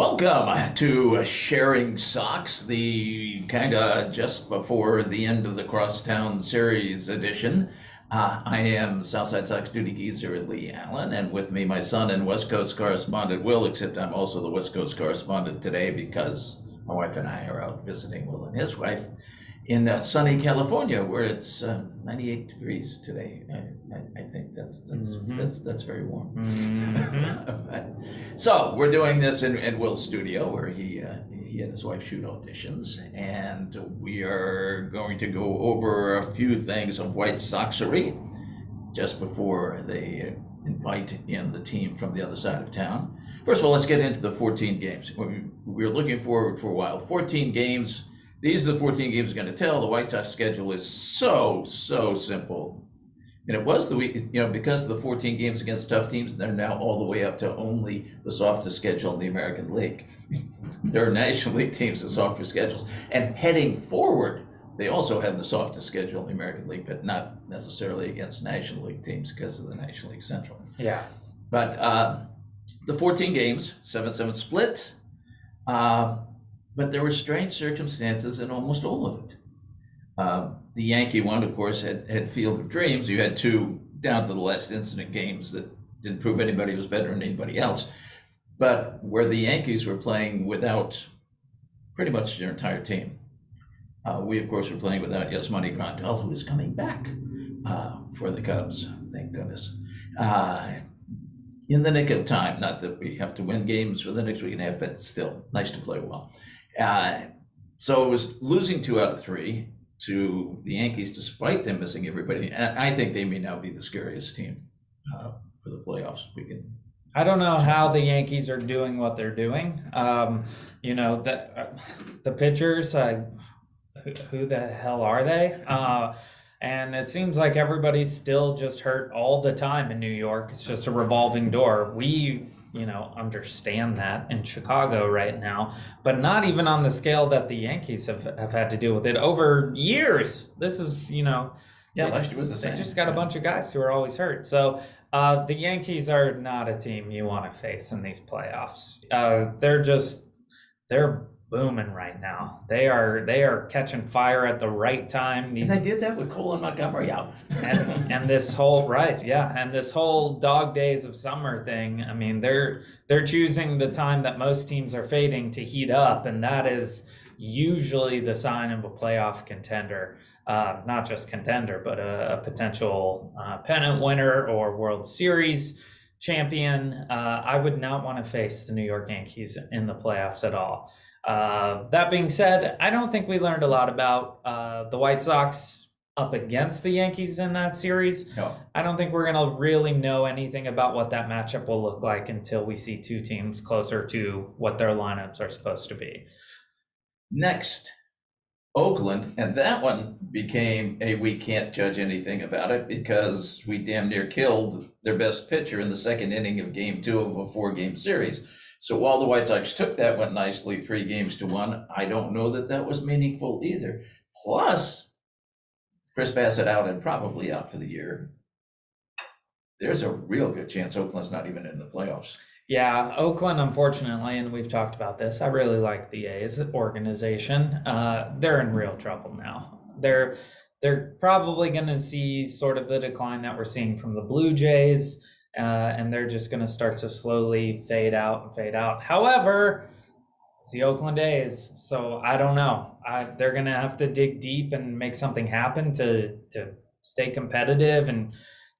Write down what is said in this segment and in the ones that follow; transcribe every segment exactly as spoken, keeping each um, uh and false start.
Welcome to Sharing Sox, the kind of just before the end of the Crosstown Series edition. Uh, I am Southside Sox duty geezer Leigh Allan, and with me my son and West Coast correspondent Will, except I'm also the West Coast correspondent today because my wife and I are out visiting Will and his wife in uh, sunny California, where it's uh, ninety-eight degrees today. I, I, I think that's that's, mm-hmm. that's that's very warm. Mm-hmm. So we're doing this in, in Will's studio, where he uh, he and his wife shoot auditions, and we are going to go over a few things of White Soxery just before they invite in the team from the other side of town. First of all, let's get into the fourteen games. We were looking forward for a while. fourteen games. These are the fourteen games going to tell. The White Sox schedule is so, so simple. And it was the week, you know, because of the fourteen games against tough teams, they're now all the way up to only the softest schedule in the American League. There are National League teams with softer schedules. And heading forward, they also have the softest schedule in the American League, but not necessarily against National League teams because of the National League Central. Yeah. But uh, the fourteen games, seven seven split. Uh, But there were strange circumstances in almost all of it. Uh, the Yankee one, of course, had, had Field of Dreams. You had two down to the last incident games that didn't prove anybody was better than anybody else. But where the Yankees were playing without pretty much their entire team. Uh, we, of course, were playing without Yasmani Grandal, who is coming back uh, for the Cubs, thank goodness. Uh, in the nick of time, not that we have to win games for the next week and a half, but still, nice to play well. Uh, so it was losing two out of three to the Yankees, despite them missing everybody. And I think they may now be the scariest team uh, for the playoffs. We can. I don't know how the Yankees are doing what they're doing. Um, you know, the, uh, the pitchers, uh, who, who the hell are they? Uh, and it seems like everybody's still just hurt all the time in New York. It's just a revolving door. We... you know, understand that in Chicago right now, but not even on the scale that the Yankees have, have had to deal with it over years. This is, you know, yeah, they, last year was the same. They just got a bunch of guys who are always hurt. So uh, the Yankees are not a team you want to face in these playoffs. Uh, they're just, they're booming right now. They are they are catching fire at the right time. These, and they did that with Cole and Montgomery out. and, and this whole right, yeah, and this whole dog days of summer thing. I mean, they're they're choosing the time that most teams are fading to heat up, and that is usually the sign of a playoff contender. Uh, not just contender, but a, a potential uh, pennant winner or World Series champion. Uh, I would not want to face the New York Yankees in the playoffs at all. Uh, that being said, I don't think we learned a lot about uh, the White Sox up against the Yankees in that series. No. I don't think we're going to really know anything about what that matchup will look like until we see two teams closer to what their lineups are supposed to be. Next, Oakland, and that one became a we can't judge anything about it because we damn near killed their best pitcher in the second inning of game two of a four-game series. So while the White Sox took that one nicely, three games to one, I don't know that that was meaningful either. Plus, Chris Bassitt out and probably out for the year. There's a real good chance Oakland's not even in the playoffs. Yeah, Oakland, unfortunately, and we've talked about this, I really like the A's organization. Uh, they're in real trouble now. They're, they're probably going to see sort of the decline that we're seeing from the Blue Jays. Uh, and they're just going to start to slowly fade out and fade out. However, it's the Oakland A's, so I don't know. I, they're going to have to dig deep and make something happen to to stay competitive. And,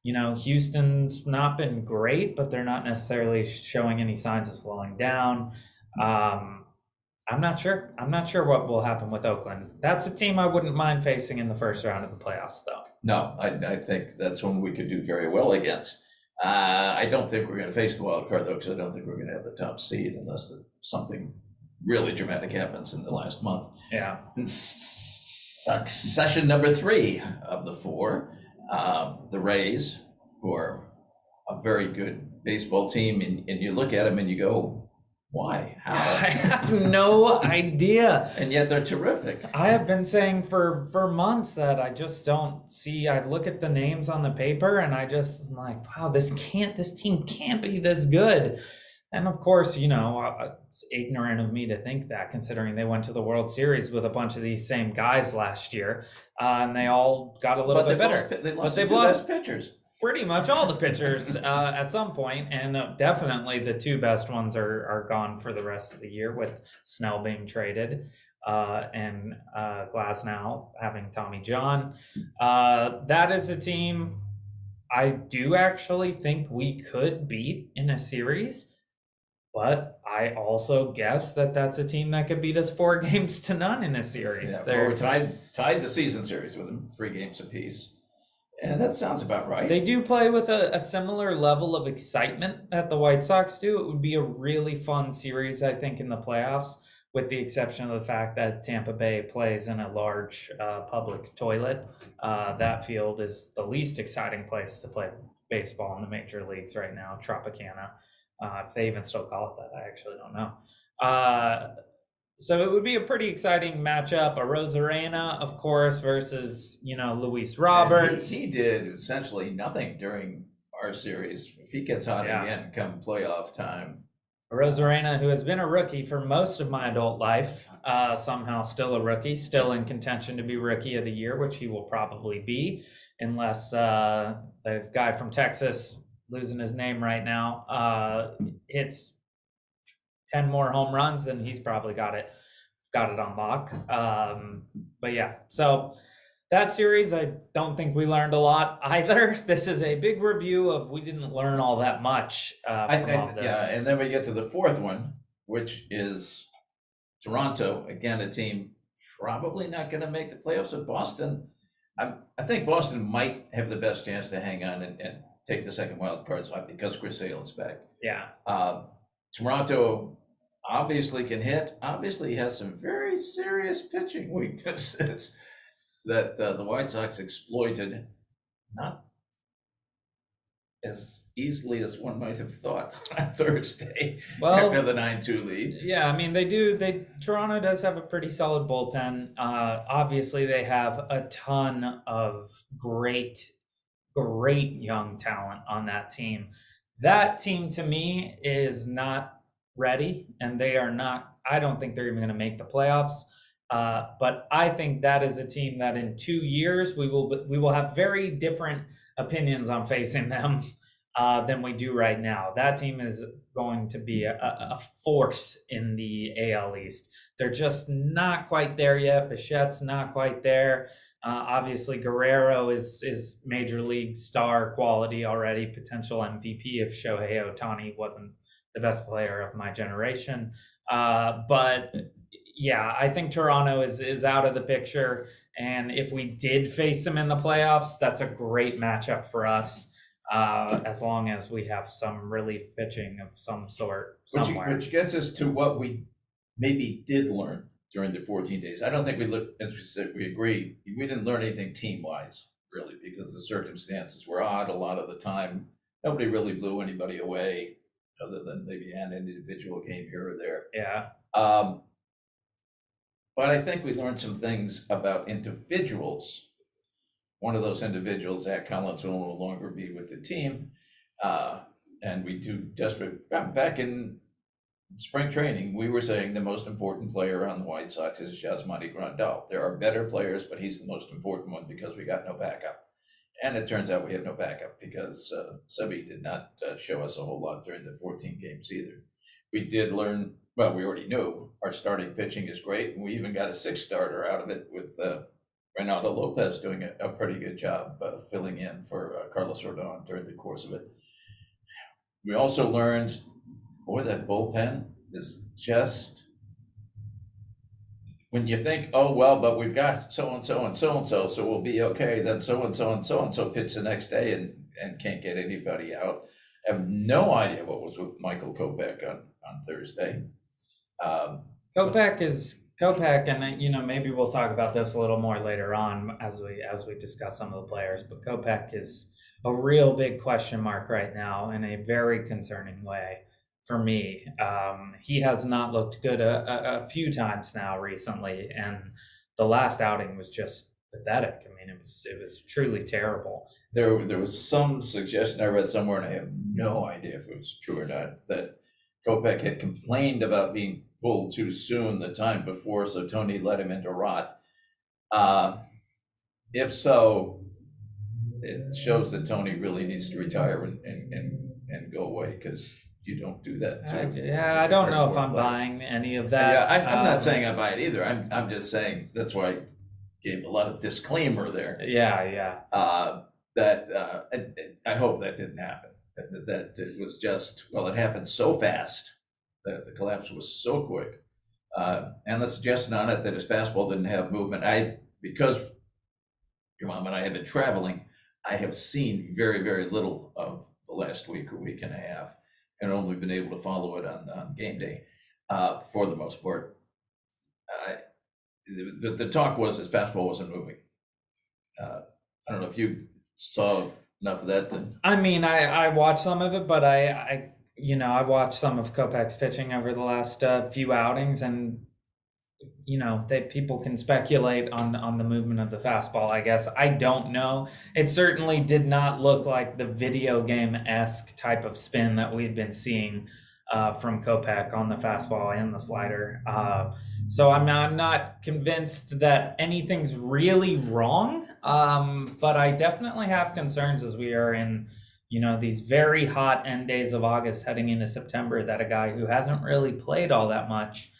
you know, Houston's not been great, but they're not necessarily showing any signs of slowing down. Um, I'm not sure. I'm not sure what will happen with Oakland. That's a team I wouldn't mind facing in the first round of the playoffs, though. No, I, I think that's one we could do very well against. Uh, I don't think we're going to face the wild card, though, because I don't think we're going to have the top seed unless something really dramatic happens in the last month. Yeah. And succession number three of the four, um, the Rays, who are a very good baseball team, and, and you look at them and you go, why? How? I have no idea. And yet they're terrific. I have been saying for, for months that I just don't see, I look at the names on the paper and I just I'm like, wow, this can't, this team can't be this good. And of course, you know, it's ignorant of me to think that, considering they went to the World Series with a bunch of these same guys last year, uh, and they all got a little but bit better. Lost, they lost but they've lost pitchers. Pretty much all the pitchers uh, at some point, and uh, definitely the two best ones are are gone for the rest of the year, with Snell being traded uh, and uh, Glasnow having Tommy John. Uh, that is a team I do actually think we could beat in a series. But I also guess that that's a team that could beat us four games to none in a series. Yeah, well, we tied, tied the season series with them, three games apiece. And that sounds about right. They do play with a, a similar level of excitement that the White Sox do. It would be a really fun series, I think, in the playoffs, with the exception of the fact that Tampa Bay plays in a large uh, public toilet. Uh, that field is the least exciting place to play baseball in the major leagues right now, Tropicana. Uh, if they even still call it that, I actually don't know. Uh, so it would be a pretty exciting matchup. Arozarena, of course, versus, you know, Luis Roberts. He, he did essentially nothing during our series. If he gets hot yeah. again come playoff time. Arozarena, who has been a rookie for most of my adult life, uh, somehow still a rookie, still in contention to be Rookie of the Year, which he will probably be, unless uh, the guy from Texas, losing his name right now, uh, hits ten more home runs, and he's probably got it, got it on lock. Um, but yeah, so that series, I don't think we learned a lot either. This is a big review of we didn't learn all that much uh, from I, I, all this. Yeah, and then we get to the fourth one, which is Toronto. Again, a team probably not going to make the playoffs with Boston. I, I think Boston might have the best chance to hang on and, and take the second wild card spot because Chris Sale is back. Yeah. Uh, Toronto obviously can hit, obviously has some very serious pitching weaknesses that uh, the White Sox exploited not as easily as one might have thought on Thursday well, after the nine two lead. Yeah, I mean, they do. They Toronto does have a pretty solid bullpen. Uh, obviously, they have a ton of great Great young talent on that team. That team, to me, is not ready, and they are not, I don't think they're even going to make the playoffs. Uh, but I think that is a team that in two years, we will we will have very different opinions on facing them uh, than we do right now. That team is going to be a, a force in the A L East. They're just not quite there yet. Bichette's not quite there. Uh, obviously, Guerrero is is major league star quality already, potential M V P if Shohei Ohtani wasn't the best player of my generation. Uh, but yeah, I think Toronto is is out of the picture. And if we did face them in the playoffs, that's a great matchup for us, uh, as long as we have some relief pitching of some sort somewhere. Which, which gets us to what we maybe did learn during the fourteen days. I don't think we looked, as we said, we agree. We didn't learn anything team-wise, really, because the circumstances were odd a lot of the time. Nobody really blew anybody away other than maybe an individual game here or there. Yeah. Um, but I think we learned some things about individuals. One of those individuals, Zach Collins, will no longer be with the team. Uh, and we do desperate, back in spring training, we were saying the most important player on the White Sox is Yasmani Grandal. There are better players, but he's the most important one because we got no backup. And it turns out we have no backup because uh, Sebby did not uh, show us a whole lot during the fourteen games either. We did learn, well, we already knew our starting pitching is great. And we even got a sixth starter out of it with uh, Reynaldo Lopez doing a, a pretty good job uh, filling in for uh, Carlos Rodon during the course of it. We also learned, boy, that bullpen is just, when you think, oh, well, but we've got so-and-so and so-and-so, so we'll be okay. Then so-and-so and so-and-so pitch the next day and, and can't get anybody out. I have no idea what was with Michael Kopech on, on Thursday. Um, Kopech so- is... Kopech, and you know, maybe we'll talk about this a little more later on as we as we discuss some of the players, but Kopech is a real big question mark right now in a very concerning way. For me, um, he has not looked good a, a, a few times now recently, and the last outing was just pathetic. I mean, it was it was truly terrible. There, there was some suggestion I read somewhere, and I have no idea if it was true or not, that Kopech had complained about being pulled too soon the time before, so Tony let him into rot. Uh, if so, it shows that Tony really needs to retire and and, and, and go away, because you don't do that. To I, yeah, I don't know if I'm player. buying any of that. Yeah, I, I'm um, not saying I buy it either. I'm I'm just saying that's why I gave a lot of disclaimer there. Yeah, yeah. Uh, that uh, I, I hope that didn't happen. That, that it was just, well, it happened so fast. The, the collapse was so quick. Uh, and the suggestion on it that his fastball didn't have movement. I, because your mom and I have been traveling, I have seen very, very little of the last week or week and a half, and only been able to follow it on, on game day uh, for the most part. Uh, the, the talk was his fastball wasn't moving. Uh, I don't know if you saw enough of that. To... I mean, I, I watched some of it, but I, I you know, I watched some of Kopech's pitching over the last uh, few outings, and you know, that people can speculate on, on the movement of the fastball, I guess. I don't know. It certainly did not look like the video game-esque type of spin that we've been seeing uh, from Kopech on the fastball and the slider. Uh, so I'm not, I'm not convinced that anything's really wrong, um, but I definitely have concerns as we are in, you know, these very hot end days of August heading into September, that a guy who hasn't really played all that much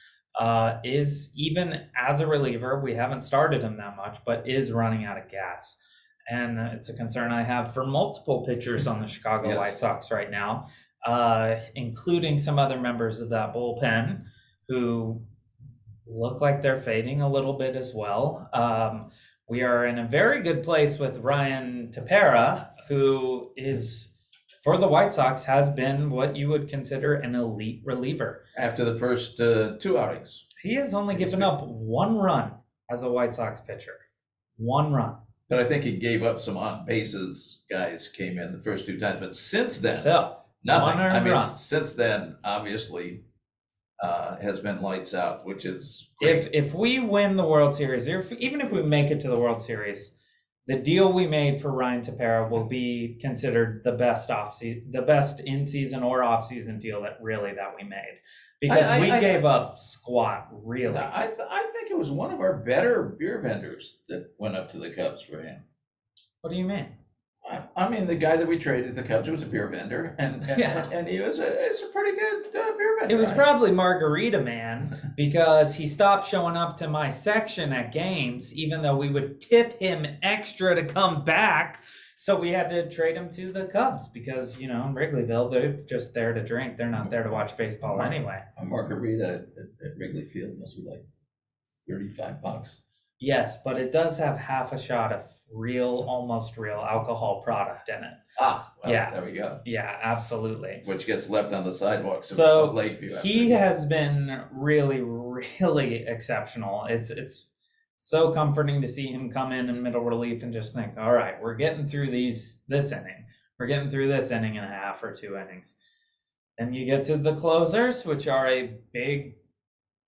Uh, is, even as a reliever, we haven't started him that much, but is running out of gas. And uh, it's a concern I have for multiple pitchers on the Chicago yes. White Sox right now, uh, including some other members of that bullpen who look like they're fading a little bit as well. Um, we are in a very good place with Ryan Tepera, who is, for the White Sox, has been what you would consider an elite reliever. After the first uh, two outings, he has only given up one run as a White Sox pitcher. One run. But I think he gave up some on bases. Guys came in the first two times, but since then, still nothing. I mean, run. since then, obviously, uh, has been lights out, which is great. If if we win the World Series, or if, even if we make it to the World Series, the deal we made for Ryan Tepera will be considered the best off the best in season or off season deal that really that we made, because I, I, we I, gave I, up squat really. I th I think it was one of our better beer vendors that went up to the Cubs for him. What do you mean? I, I mean the guy that we traded the Cubs was a beer vendor, and and, yeah. and he was a it's a pretty good uh, beer vendor. It was probably Margarita Man, because he stopped showing up to my section at games, even though we would tip him extra to come back. So we had to trade him to the Cubs because, you know, in Wrigleyville, they're just there to drink. They're not there to watch baseball anyway. A margarita at, at Wrigley Field must be like thirty-five bucks. Yes, but it does have half a shot of real, almost real alcohol product in it. Ah, well, yeah, there we go. Yeah, absolutely. Which gets left on the sidewalks. So he has been really, really exceptional. It's it's so comforting to see him come in in middle relief and just think, all right, we're getting through these this inning. We're getting through this inning and a half or two innings. Then you get to the closers, which are a big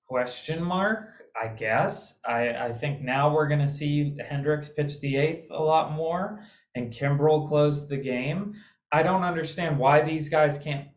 question mark. I guess I, I think now we're going to see Hendriks pitch the eighth a lot more, and Kimbrel close the game. I don't understand why these guys can't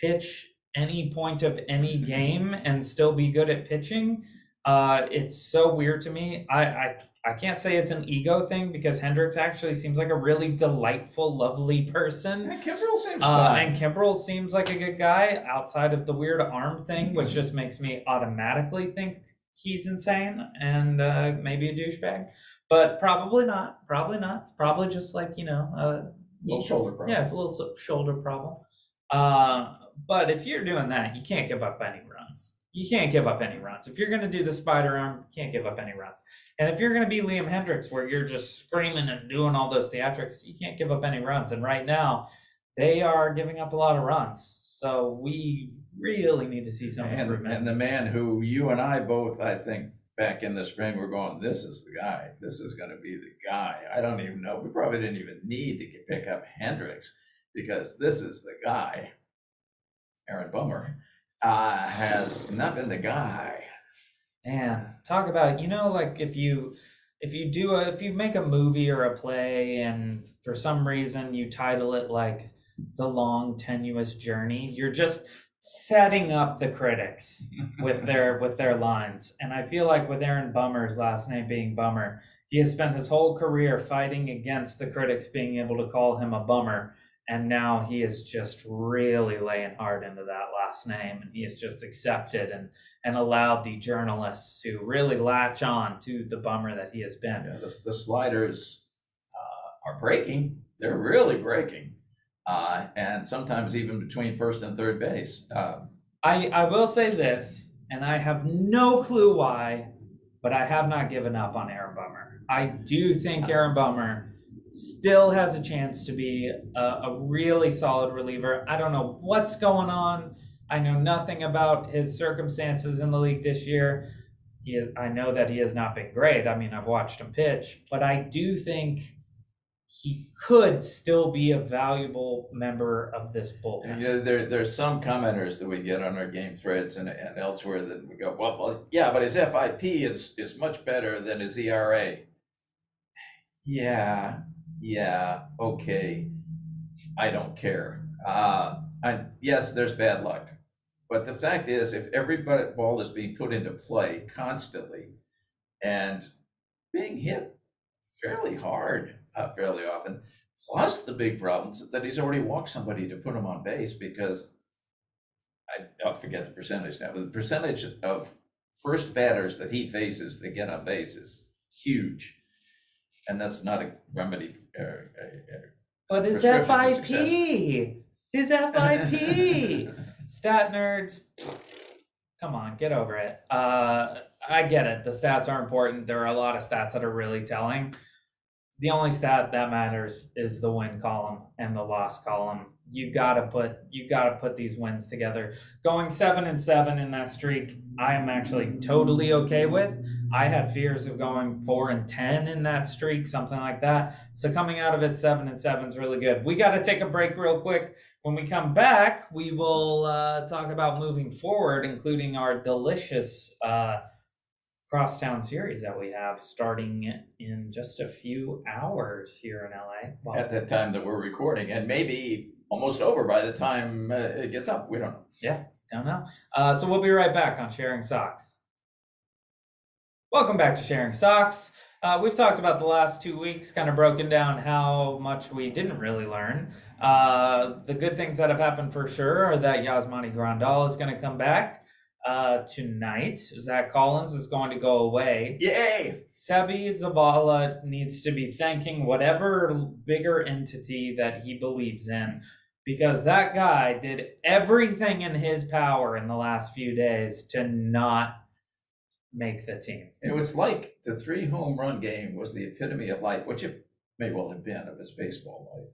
pitch any point of any game and still be good at pitching. Uh, it's so weird to me. I, I I can't say it's an ego thing, because Hendriks actually seems like a really delightful, lovely person. And Kimbrel seems uh, fine. And Kimbrel seems like a good guy outside of the weird arm thing, which just makes me automatically think he's insane and uh, maybe a douchebag, but probably not. Probably not. It's probably just like, you know, a little shoulder problem. Yeah, it's a little shoulder problem. Uh, but if you're doing that, you can't give up any runs. You can't give up any runs. If you're going to do the spider arm, you can't give up any runs. And if you're going to be Liam Hendriks, where you're just screaming and doing all those theatrics, you can't give up any runs. And right now, they are giving up a lot of runs. So we really need to see some improvement. And, and the man who you and I both, I think, back in the spring, we're going, this is the guy. This is going to be the guy. I don't even know. We probably didn't even need to pick up Hendriks, because this is the guy. Aaron Bummer uh, has not been the guy. Man, talk about it. You know, like if you... If you do a, if you make a movie or a play, and for some reason you title it like The Long Tenuous Journey, you're just setting up the critics with their with their lines. And I feel like with Aaron Bummer's last name being Bummer, he has spent his whole career fighting against the critics being able to call him a bummer. And now he is just really laying hard into that last name. And he has just accepted and, and allowed the journalists to really latch on to the bummer that he has been. Yeah, the, the sliders uh, are breaking. They're really breaking. Uh, and sometimes even between first and third base. Um, I, I will say this, and I have no clue why, but I have not given up on Aaron Bummer. I do think Aaron Bummer still has a chance to be a, a really solid reliever. I don't know what's going on. I know nothing about his circumstances in the league this year. He is, I know that he has not been great. I mean, I've watched him pitch, but I do think he could still be a valuable member of this bullpen. You know, there, there's some commenters that we get on our game threads and, and elsewhere that we go, well, well, yeah, but his F I P is, is much better than his E R A. Yeah, yeah, okay. I don't care. Uh, I, yes, there's bad luck. But the fact is, if every ball is being put into play constantly and being hit fairly hard, Uh, fairly often, plus the big problems that he's already walked somebody to put him on base, because I, I forget the percentage now, but the percentage of first batters that he faces that get on base is huge, and that's not a remedy. Uh, uh, but his F I P, his F I P, stat nerds, come on, get over it. Uh, I get it. The stats are important. There are a lot of stats that are really telling. The only stat that matters is the win column and the loss column. You gotta put you gotta put these wins together. Going seven and seven in that streak, I am actually totally okay with. I had fears of going four and ten in that streak, something like that. So coming out of it seven and seven is really good. We gotta take a break real quick. When we come back, we will uh, talk about moving forward, including our delicious Uh, Crosstown series that we have starting in just a few hours here in L A. Well, at that time that we're recording, and maybe almost over by the time uh, it gets up. We don't know. Yeah, don't know. Uh, so we'll be right back on Sharing Sox. Welcome back to Sharing Sox. Uh, we've talked about the last two weeks, kind of broken down how much we didn't really learn. Uh, the good things that have happened for sure are that Yasmani Grandal is going to come back. Uh, tonight, Zach Collins is going to go away. Yay! Sebby Zavala needs to be thanking whatever bigger entity that he believes in, because that guy did everything in his power in the last few days to not make the team. It was like the three home run game was the epitome of life, which it may well have been of his baseball life.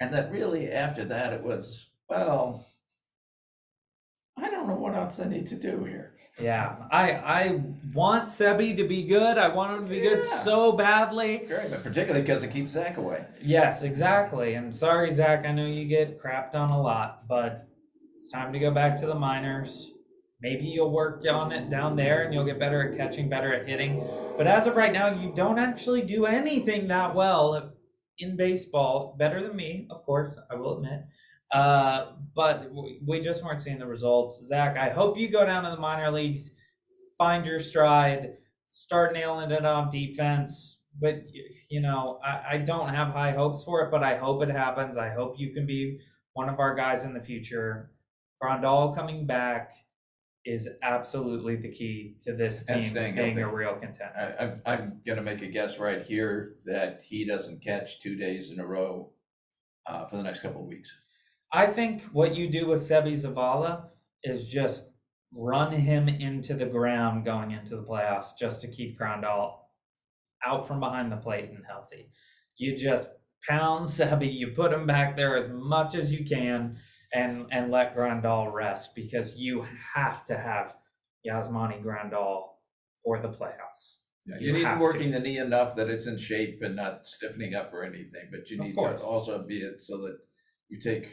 And that really after that it was, well, I don't know what else I need to do here. Yeah, I I want Sebby to be good. I want him to be yeah. good so badly. Great, but particularly because it keeps Zach away. Yes, exactly. And sorry, Zach, I know you get crapped on a lot, but it's time to go back to the minors. Maybe you'll work on it down there and you'll get better at catching, better at hitting. But as of right now, you don't actually do anything that well in baseball. Better than me, of course, I will admit. Uh, but we just weren't seeing the results. Zach, I hope you go down to the minor leagues, find your stride, start nailing it on defense. But, you know, I, I don't have high hopes for it, but I hope it happens. I hope you can be one of our guys in the future. Grandal coming back is absolutely the key to this team being a real contender. I, I, I'm going to make a guess right here that he doesn't catch two days in a row uh, for the next couple of weeks. I think what you do with Sebby Zavala is just run him into the ground going into the playoffs just to keep Grandal out from behind the plate and healthy. You just pound Sebby, you put him back there as much as you can, and, and let Grandal rest, because you have to have Yasmani Grandal for the playoffs. Yeah, you, you need working to. the knee enough that it's in shape and not stiffening up or anything, but you need to also be it so that you take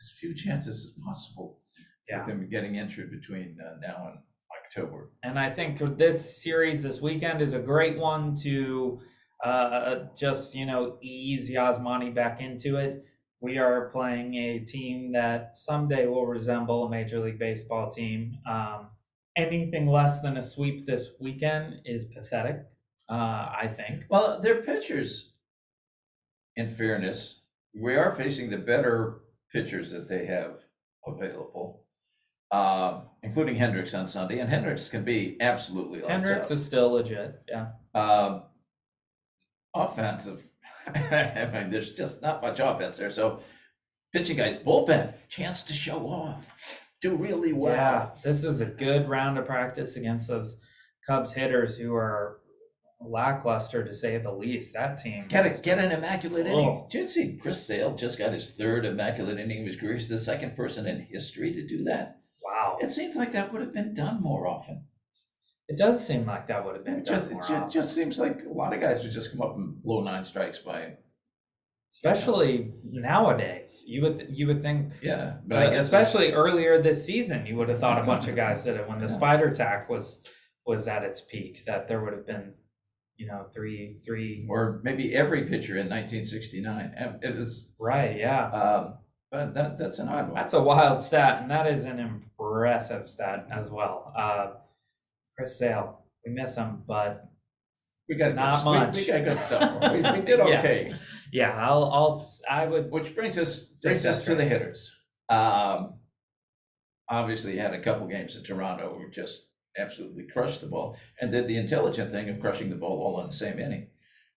as few chances as possible yeah. with them getting injured between uh, now and October. And I think this series this weekend is a great one to uh, just, you know, ease Yasmani back into it. we are playing a team that someday will resemble a Major League Baseball team. Um, anything less than a sweep this weekend is pathetic, uh, I think. Well, their pitchers, in fairness, we are facing the better pitchers that they have available, um, including Hendriks on Sunday. And Hendriks can be absolutely lights Hendriks up. Is still legit, yeah. Um, offensive. I mean, there's just not much offense there. So, pitching guys, bullpen, chance to show off, do really well. Yeah, this is a good round of practice against those Cubs hitters who are lackluster, to say the least. That team get a, get an immaculate cool. inning. Did you see Chris Sale just got his third immaculate inning of his career? He's the second person in history to do that. Wow! It seems like that would have been done more often. It does seem like that would have been. It just, it just, just seems like a lot of guys would just come up and blow nine strikes by him. Especially you know. nowadays, you would you would think. Yeah, but uh, I guess especially that's... earlier this season, you would have thought a bunch of guys did it when the yeah. spider tack was was at its peak. That there would have been, you know, three three or maybe every pitcher in nineteen sixty-nine. It was right, yeah. Um, but that that's an odd one. That's a wild stat, and that is an impressive stat as well. Uh, Chris Sale, we miss him, but we got not good, much. We, we got good stuff. We, we did okay. Yeah, yeah I'll, I'll, I would. Which brings us brings us to the hitters. Um, obviously, had a couple games in Toronto who just absolutely crushed the ball and did the intelligent thing of crushing the ball all in the same inning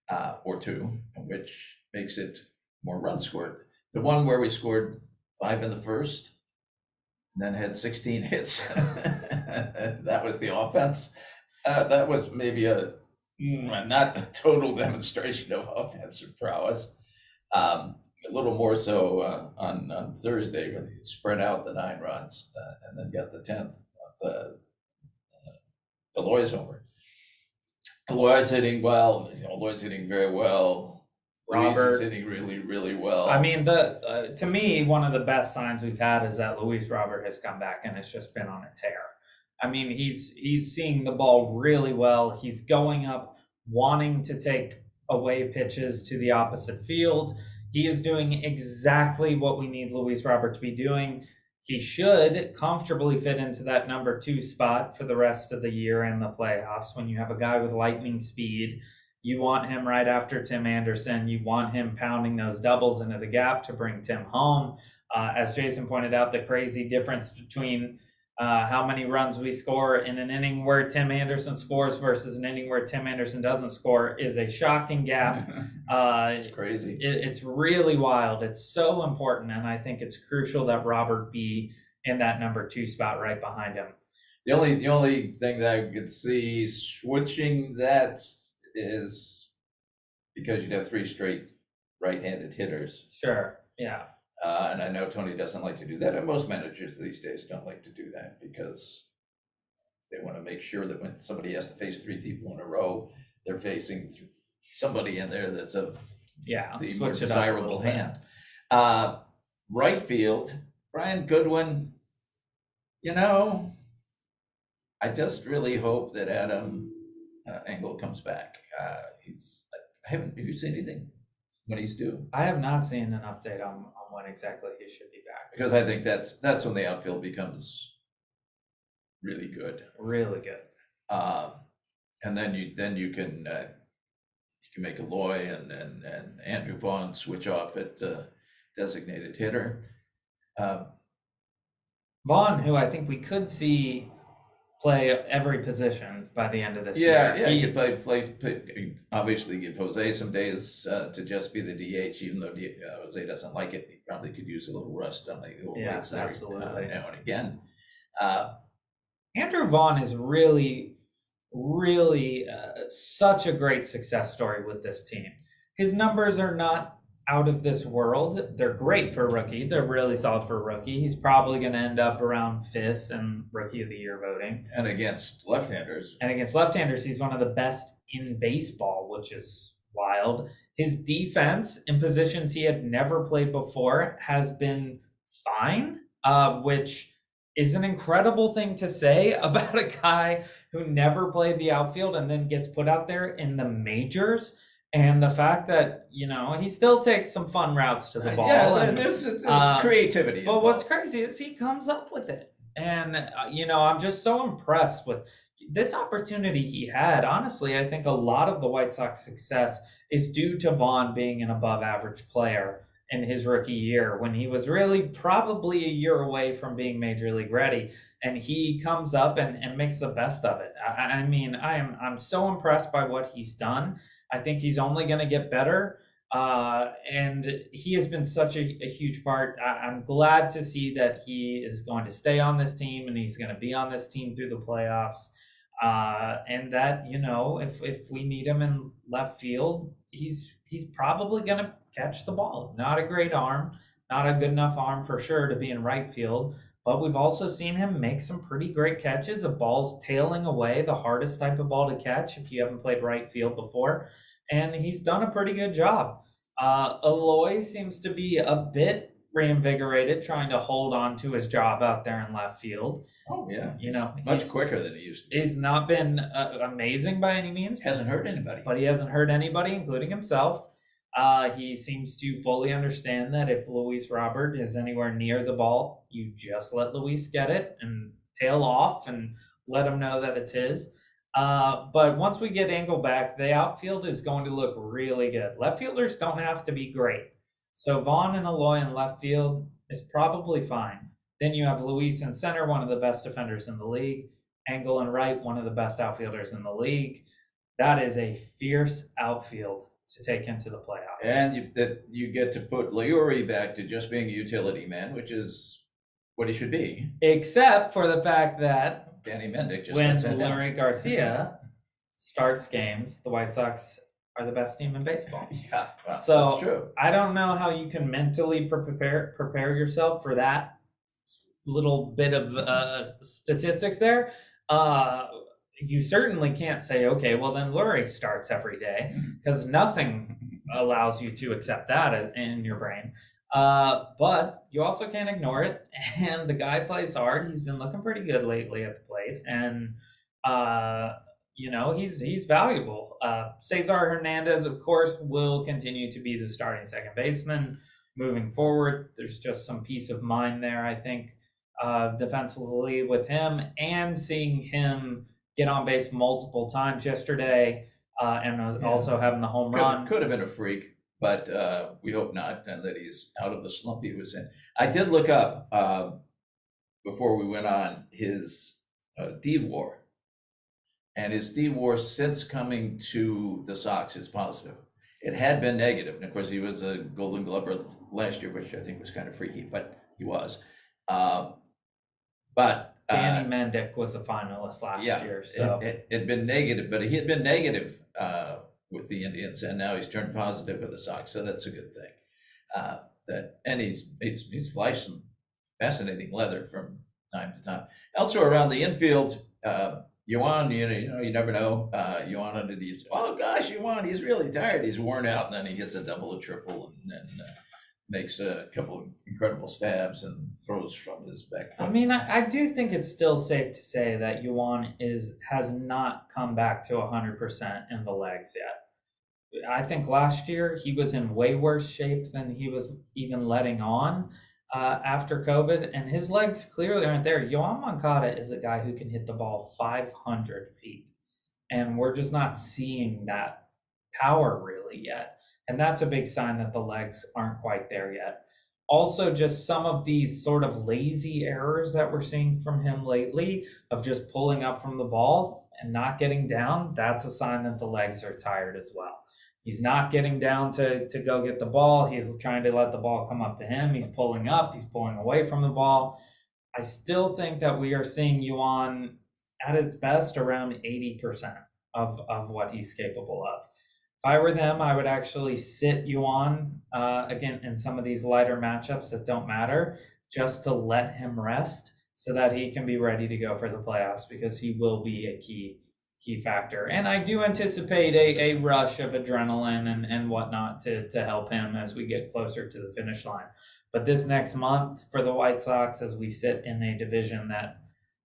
uh, or two, which makes it more runs scored. The one where we scored five in the first. Then had sixteen hits. That was the offense. Uh, that was maybe a not a total demonstration of offensive prowess. Um, a little more so uh, on, on Thursday when he spread out the nine runs uh, and then got the tenth of the uh, Eloy's homer. Eloy's hitting well. You know, Eloy's hitting very well. Robert, Luis is hitting really, really well. I mean, the uh, to me, one of the best signs we've had is that Luis Robert has come back and has just been on a tear. I mean, he's he's seeing the ball really well. He's going up, wanting to take away pitches to the opposite field. He is doing exactly what we need Luis Robert to be doing. He should comfortably fit into that number two spot for the rest of the year and the playoffs. When you have a guy with lightning speed, you want him right after Tim Anderson. You want him pounding those doubles into the gap to bring Tim home. Uh, as Jason pointed out, the crazy difference between uh, how many runs we score in an inning where Tim Anderson scores versus an inning where Tim Anderson doesn't score is a shocking gap. Uh, it's crazy. It, it's really wild. It's so important, and I think it's crucial that Robert be in that number two spot right behind him. The only, the only thing that I could see switching that is because you'd have three straight right-handed hitters. Sure, yeah. Uh, and I know Tony doesn't like to do that, and most managers these days don't like to do that because they want to make sure that when somebody has to face three people in a row, they're facing th- somebody in there that's of yeah, the more desirable hand. Uh, right field, Brian Goodwin, you know, I just really hope that Adam Uh, Engel comes back. Uh, he's. I haven't. Have you seen anything when he's due? I have not seen an update on, on when exactly he should be back. Because I think that's that's when the outfield becomes really good. Really good. Um, and then you then you can uh, you can make Eloy and and and Andrew Vaughn switch off at uh, designated hitter. Um, Vaughn, who I think we could see play every position by the end of this yeah, year. Yeah, he could play, play, play, obviously give Jose some days uh, to just be the D H, even though D, uh, Jose doesn't like it. He probably could use a little rust on the old yeah, legs there, absolutely. Uh, now and again. Uh, Andrew Vaughn is really, really uh, such a great success story with this team. His numbers are not out of this world. They're great for a rookie. They're really solid for a rookie. He's probably going to end up around fifth in Rookie of the Year voting. And against left-handers. And against left-handers, he's one of the best in baseball, which is wild. His defense in positions he had never played before has been fine, uh, which is an incredible thing to say about a guy who never played the outfield and then gets put out there in the majors And the fact that, you know, he still takes some fun routes to the ball. Yeah, and, there's, there's um, creativity. But what's crazy is he comes up with it. And, uh, you know, I'm just so impressed with this opportunity he had. Honestly, I think a lot of the White Sox success is due to Vaughn being an above average player in his rookie year, when he was really probably a year away from being major league ready. And he comes up and, and makes the best of it. I, I mean, I am I'm so impressed by what he's done. I think he's only going to get better. Uh, and he has been such a, a huge part. I, I'm glad to see that he is going to stay on this team, and he's going to be on this team through the playoffs. Uh, and that, you know, if, if we need him in left field, he's, he's probably going to catch the ball. Not a great arm, not a good enough arm for sure to be in right field, but we've also seen him make some pretty great catches of balls tailing away, the hardest type of ball to catch if you haven't played right field before. And he's done a pretty good job. Uh, Eloy seems to be a bit reinvigorated, trying to hold on to his job out there in left field. Oh, yeah. You know, much quicker than he used to. He's not been uh, amazing by any means. Hasn't hurt anybody. But he hasn't hurt anybody, including himself. Uh, he seems to fully understand that if Luis Roberts is anywhere near the ball, you just let Luis get it and tail off and let him know that it's his. Uh, but once we get Angle back, the outfield is going to look really good. Left fielders don't have to be great. So Vaughn and Eloy in left field is probably fine. Then you have Luis in center, one of the best defenders in the league. Angle in right, one of the best outfielders in the league. That is a fierce outfield to take into the playoffs. And you, that you get to put Leury back to just being a utility man, which is what he should be. Except for the fact that Danny Mendick just when Leury Garcia starts games, the White Sox are the best team in baseball. Yeah, well, so that's true. I don't know how you can mentally prepare prepare yourself for that little bit of uh, statistics there. Uh, You certainly can't say, okay, well then Leury starts every day, because nothing allows you to accept that in your brain. Uh, but you also can't ignore it. And the guy plays hard. He's been looking pretty good lately at the plate, and uh, you know, he's he's valuable. Uh, Cesar Hernandez, of course, will continue to be the starting second baseman moving forward. There's just some peace of mind there, I think, uh, defensively with him, and seeing him get on base multiple times yesterday, uh, and yeah. also having the home could, run. Could have been a freak, but uh, we hope not, and that he's out of the slump he was in. I did look up, uh, before we went on, his uh, D W A R. And his D W A R since coming to the Sox is positive. It had been negative, and of course he was a Golden Glover last year, which I think was kind of freaky, but he was. Uh, but... Danny uh, Mendick was a finalist last yeah, year. So it had been negative, but he had been negative uh, with the Indians, and now he's turned positive with the Sox. So that's a good thing. Uh, that and he's he's he's flashed some fascinating leather from time to time. Also around the infield, uh, Yoán, you know, you know, you never know. Uh, Yoán under the oh gosh, Yoán, he's really tired. He's worn out, and then he hits a double, a triple, and then. Uh, makes a couple of incredible stabs and throws from his back foot. I mean, I, I do think it's still safe to say that Yoán is has not come back to one hundred percent in the legs yet. I think last year he was in way worse shape than he was even letting on uh, after COVID, and his legs clearly aren't there. Yoán Moncada is a guy who can hit the ball five hundred feet, and we're just not seeing that power really yet. And that's a big sign that the legs aren't quite there yet. Also, just some of these sort of lazy errors that we're seeing from him lately of just pulling up from the ball and not getting down, that's a sign that the legs are tired as well. He's not getting down to, to go get the ball. He's trying to let the ball come up to him. He's pulling up. He's pulling away from the ball. I still think that we are seeing Yoán at its best around eighty percent of, of what he's capable of. If I were them, I would actually sit Yoán uh, again in some of these lighter matchups that don't matter, just to let him rest so that he can be ready to go for the playoffs, because he will be a key key factor. And I do anticipate a, a rush of adrenaline and, and whatnot to, to help him as we get closer to the finish line. But this next month for the White Sox, as we sit in a division that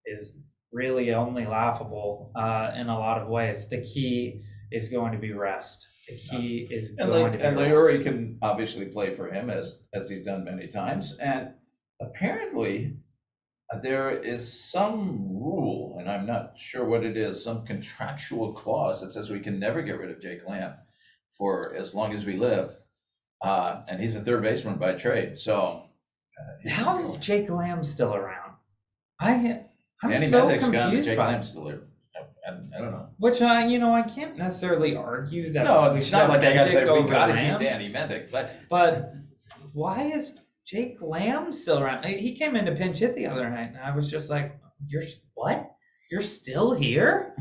is really only laughable uh, in a lot of ways, the key is going to be rest. He is and going Le- to be And Leury can obviously play for him, as as he's done many times. And apparently there is some rule, and I'm not sure what it is, some contractual clause that says we can never get rid of Jake Lamb for as long as we live. Uh, and he's a third baseman by trade. So uh, how is Jake Lamb still around? I, I'm Danny so Mendick's confused gone, Jake by Lamb still around. I, I don't know. Which I, you know, I can't necessarily argue that. No, it's not like Mendick I gotta say we gotta Lamb. keep Danny Mendick, but but why is Jake Lamb still around? He came in to pinch hit the other night, and I was just like, "You're what? You're still here?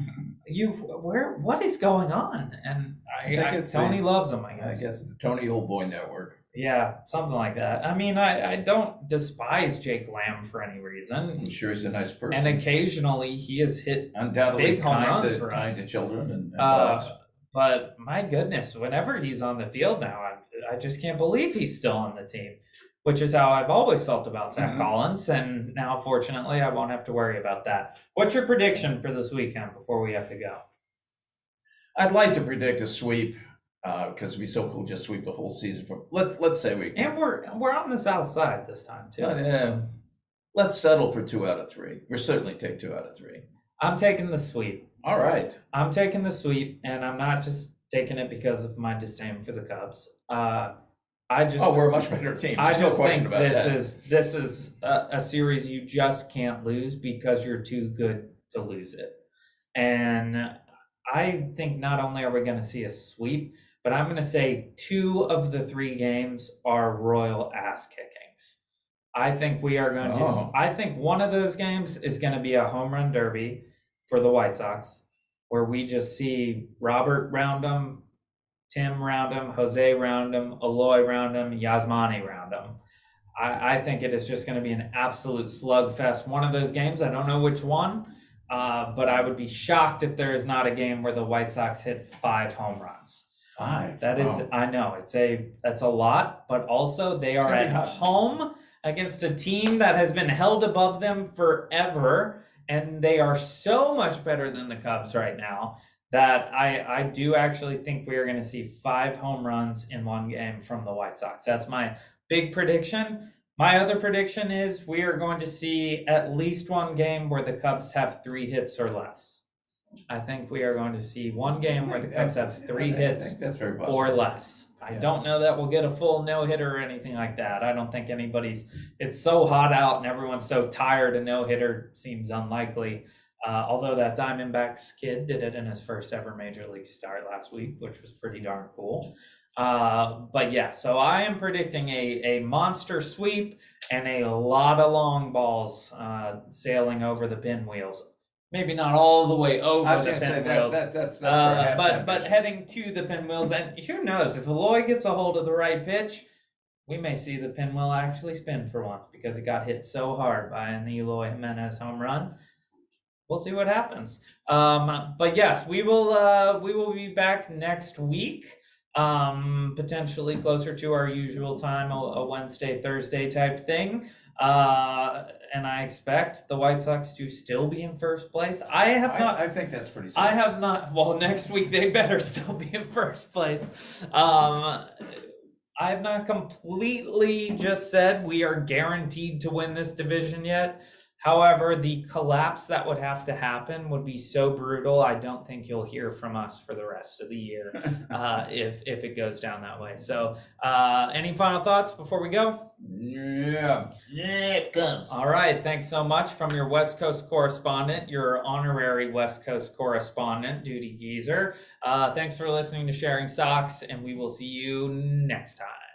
You where? What is going on?" And I, I think I, it's Tony a, loves him. I guess. I guess the Tony Old Boy Network. Yeah, something like that. I mean, I, I don't despise Jake Lamb for any reason. I'm sure he's a nice person. And occasionally he has hit undoubtedly big home kind runs to, for kind us. to children and, and uh, but my goodness, whenever he's on the field now, I, I just can't believe he's still on the team, which is how I've always felt about Zach mm-hmm. Collins. And now, fortunately, I won't have to worry about that. What's your prediction for this weekend before we have to go? I'd like to predict a sweep. Uh, because we so cool, just sweep the whole season from. Let Let's say we can. And we're we're on the south side this time too. Uh, yeah. Let's settle for two out of three. We're certainly take two out of three. I'm taking the sweep. All right. I'm taking the sweep, and I'm not just taking it because of my disdain for the Cubs. Uh, I just. Oh, we're a much better team. There's I just no question think about this that. is this is a, a series you just can't lose because you're too good to lose it, and I think not only are we going to see a sweep, but I'm going to say two of the three games are royal ass kickings. I think we are going to. Oh. I think one of those games is going to be a home run derby for the White Sox, where we just see Robert round them, Tim round them, Jose round them, Eloy round them, Yasmani round them. I, I think it is just going to be an absolute slugfest. One of those games, I don't know which one, uh, but I would be shocked if there is not a game where the White Sox hit five home runs. Five. That is, wow. I know it's a that's a lot, but also they it's are at home against a team that has been held above them forever, and they are so much better than the Cubs right now that I I do actually think we are going to see five home runs in one game from the White Sox. That's my big prediction. My other prediction is we are going to see at least one game where the Cubs have three hits or less. I think we are going to see one game where the Cubs have three hits or less. I don't know that we'll get a full no-hitter or anything like that. I don't think anybody's – it's so hot out and everyone's so tired, a no-hitter seems unlikely. Uh, although that Diamondbacks kid did it in his first ever Major League start last week, which was pretty darn cool. Uh, but, yeah, so I am predicting a, a monster sweep and a lot of long balls uh, sailing over the pinwheels. Maybe not all the way over I was the pinwheels, that, that, that's, that's uh, but but heading to the pinwheels. And who knows, if Eloy gets a hold of the right pitch, we may see the pinwheel actually spin for once because it got hit so hard by an Eloy Jimenez home run. We'll see what happens. Um, but yes, we will uh, we will be back next week, um, potentially closer to our usual time, a, a Wednesday, Thursday type thing. Uh, and I expect the White Sox to still be in first place. I have not. I, I think that's pretty simple. I have not. Well, next week they better still be in first place. Um, I have not completely just said we are guaranteed to win this division yet. However, the collapse that would have to happen would be so brutal. I don't think you'll hear from us for the rest of the year uh, if if it goes down that way. So, uh, any final thoughts before we go? Yeah, yeah, it comes. All right, thanks so much from your West Coast correspondent, your honorary West Coast correspondent, Duty Geezer. Uh, thanks for listening to Sharing Sox, and we will see you next time.